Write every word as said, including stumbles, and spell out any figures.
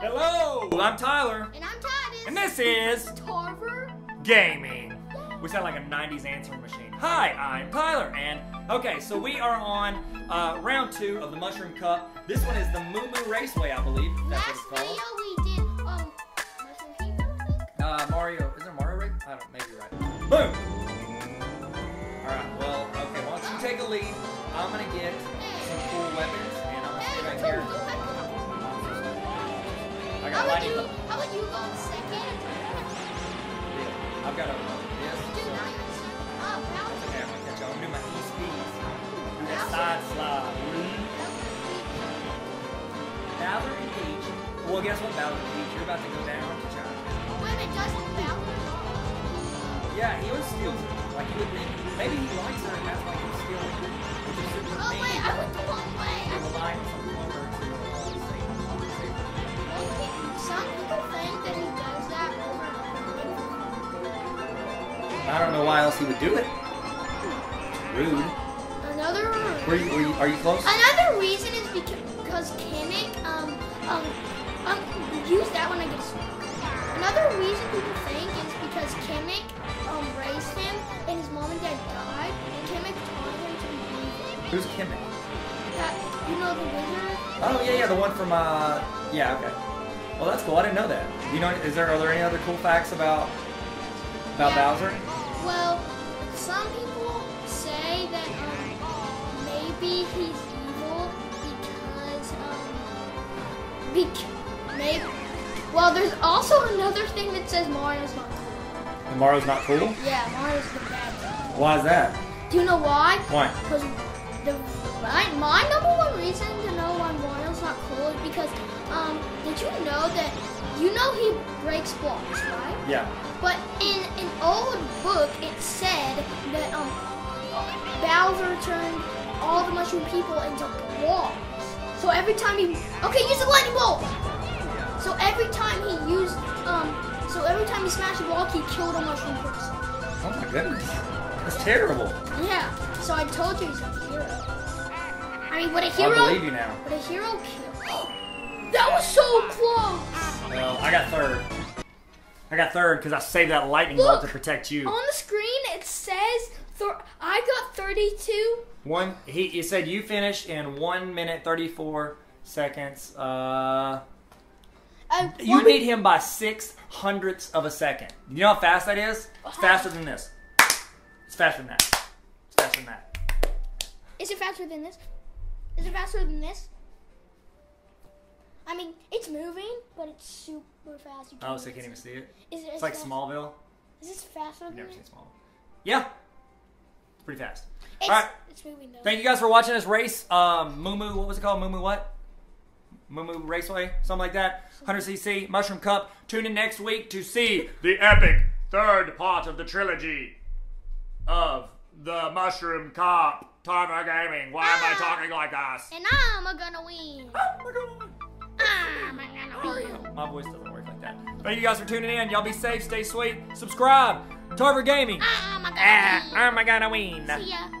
Hello! I'm Tyler. And I'm Titus. And this is Tarver Gaming. We sound like a nineties answering machine. Hi, I'm Tyler. And okay, so we are on uh, round two of the Mushroom Cup. This one is the Moo Moo Raceway, I believe. That's Last what it's called. Video we did um Mushroom Kingdom. Uh, Mario. Is there Mario Race? I don't. Maybe you're right. Boom. All right. Well, okay. Why don't you take a lead? I'm gonna get some cool weapons, and I'm gonna sit right here. I got lightning. How would you go second? Yeah, I've got a yes. Dude, so. Now you're second. Oh, how? Okay, I'm gonna catch y'all. I'm doing my E speeds. Do that side slide. Valkyrie and Peach. Well, guess what, Valkyrie and Peach? You're about to go down to China. Wait a minute, doesn't Valkyrie? Yeah, he was steals it. Like, he would think, maybe he likes her, and that's why he was stealing it. Which is super oh, mean. Wait, I went the wrong way. I was lying to the one or two. Some people think that he does that over and over. I don't know why else he would do it. Rude. Another reason. Were you, were you, are you close? Another reason is because Kimmick, um, um, um, use that one against me. Another reason people think is because Kimmick, um, raised him, and his mom and dad died, and Kimmick taught him to be evil. Who's Kimmick? That, you know, the wizard? Oh, yeah, yeah, the one from, uh, yeah, okay. Well, that's cool. I didn't know that. You know, is there are there any other cool facts about about yeah. Bowser? Well, some people say that um, maybe he's evil because um, be maybe. Well, there's also another thing that says Mario's not cool. And Mario's not cool? Yeah, Mario's the bad guy. Why is that? Do you know why? Why? Because the my, my number one reason to know why Mario's not cool is because. Um, did you know that, you know he breaks blocks, right? Yeah. But in an old book, it said that, um, Bowser turned all the mushroom people into blocks. So every time he, okay, use the lightning bolt! So every time he used, um, so every time he smashed a block, he killed a mushroom person. Oh my goodness. That's terrible. Yeah. So I told you he's a hero. I mean, what a hero. I believe you now. What a hero killed. That was so close! Well, I got third. I got third because I saved that lightning bolt to protect you. On the screen, it says I got thirty-two. One. He, he said you finished in one minute thirty-four seconds. Uh, uh, you beat him by six hundredths of a second. You know how fast that is? It's faster than this. It's faster than that. It's faster than that. Is it faster than this? Is it faster than this? I mean, it's moving, but it's super fast. You oh, so I can't even see it? Is it it's like fast? Smallville. Is this faster than I've never it? seen Smallville. Yeah. It's pretty fast. It's, all right. It's moving, though. Thank you guys for watching this race. Um, Moo Moo, what was it called? Moo Moo what? Moo Moo Raceway? Something like that. one hundred C C, Mushroom Cup. Tune in next week to see the epic third part of the trilogy of the Mushroom Cup. Tarver Gaming. Why am I talking like us? And I'm gonna win. I'm gonna win. My voice doesn't work like that. Thank you guys for tuning in. Y'all be safe, stay sweet, subscribe. Tarver Gaming. I'm a gonna win. See ya.